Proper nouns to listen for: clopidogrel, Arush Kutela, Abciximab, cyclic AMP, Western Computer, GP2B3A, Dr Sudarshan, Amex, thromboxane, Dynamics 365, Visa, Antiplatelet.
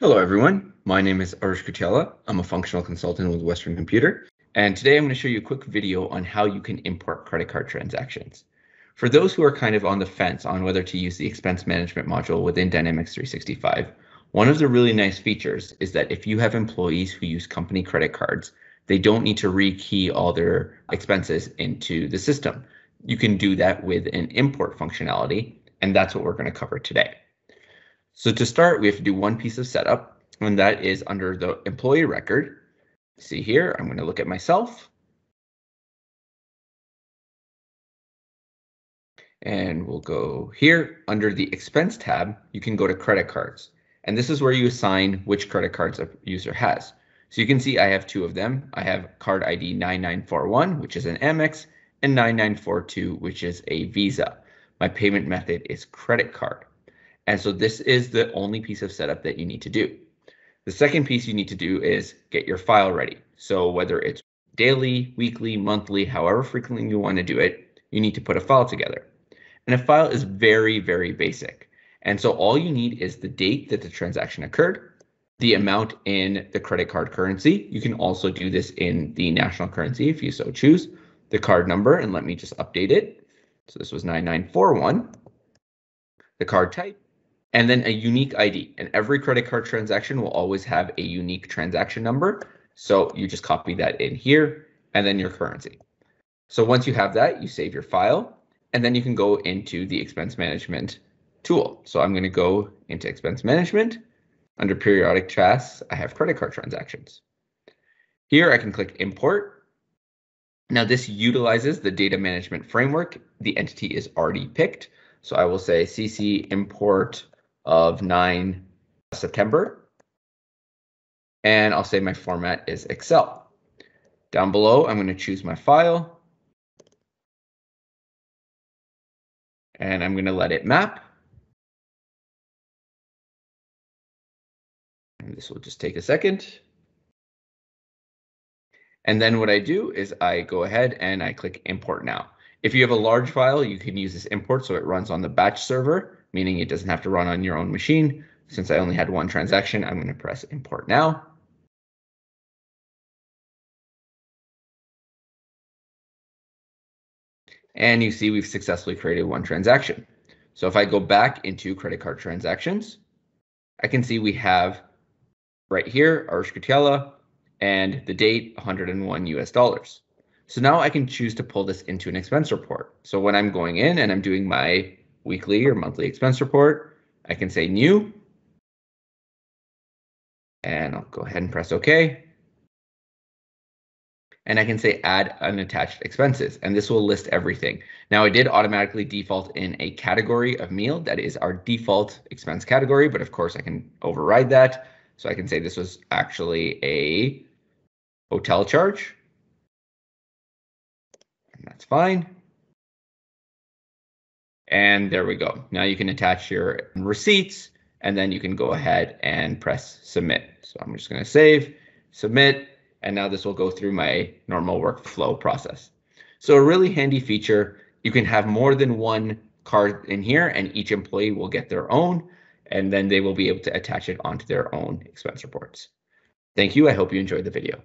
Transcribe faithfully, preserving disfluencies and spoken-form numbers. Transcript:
Hello, everyone. My name is Arush Kutela. I'm a functional consultant with Western Computer, and today I'm going to show you a quick video on how you can import credit card transactions. For those who are kind of on the fence on whether to use the expense management module within Dynamics three sixty-five, one of the really nice features is that if you have employees who use company credit cards, they don't need to rekey all their expenses into the system. You can do that with an import functionality, and that's what we're going to cover today. So to start, we have to do one piece of setup, and that is under the employee record. See here, I'm going to look at myself. And we'll go here under the expense tab. You can go to credit cards, and this is where you assign which credit cards a user has. So you can see I have two of them. I have card I D nine nine four one, which is an Amex, and nine nine four two, which is a Visa. My payment method is credit card. And so this is the only piece of setup that you need to do. The second piece you need to do is get your file ready. So whether it's daily, weekly, monthly, however frequently you want to do it, you need to put a file together. And a file is very, very basic. And so all you need is the date that the transaction occurred, the amount in the credit card currency. You can also do this in the national currency if you so choose, the card number, and let me just update it. So this was nine nine four one, the card type, and then a unique I D. And every credit card transaction will always have a unique transaction number. So you just copy that in here and then your currency. So once you have that, you save your file, and then you can go into the expense management tool. So I'm going to go into expense management. Under periodic tasks, I have credit card transactions. Here I can click import. Now this utilizes the data management framework. The entity is already picked. So I will say C C import of nine September, and I'll say my format is Excel. Down below, I'm going to choose my file, and I'm going to let it map. And this will just take a second. And then what I do is I go ahead and I click import now. If you have a large file, you can use this import so it runs on the batch server, meaning it doesn't have to run on your own machine. Since I only had one transaction, I'm going to press import now. And you see we've successfully created one transaction. So if I go back into credit card transactions, I can see we have right here, Arush Kutela, and the date one hundred one U S dollars. So now I can choose to pull this into an expense report. So when I'm going in and I'm doing my weekly or monthly expense report, I can say new, and I'll go ahead and press OK. And I can say add unattached expenses, and this will list everything. Now I did automatically default in a category of meal. That is our default expense category, but of course I can override that. So I can say this was actually a hotel charge. And that's fine. And there we go. Now you can attach your receipts, and then you can go ahead and press submit. So I'm just going to save, submit, and now this will go through my normal workflow process. So a really handy feature. You can have more than one card in here, and each employee will get their own, and then they will be able to attach it onto their own expense reports. Thank you. I hope you enjoyed the video.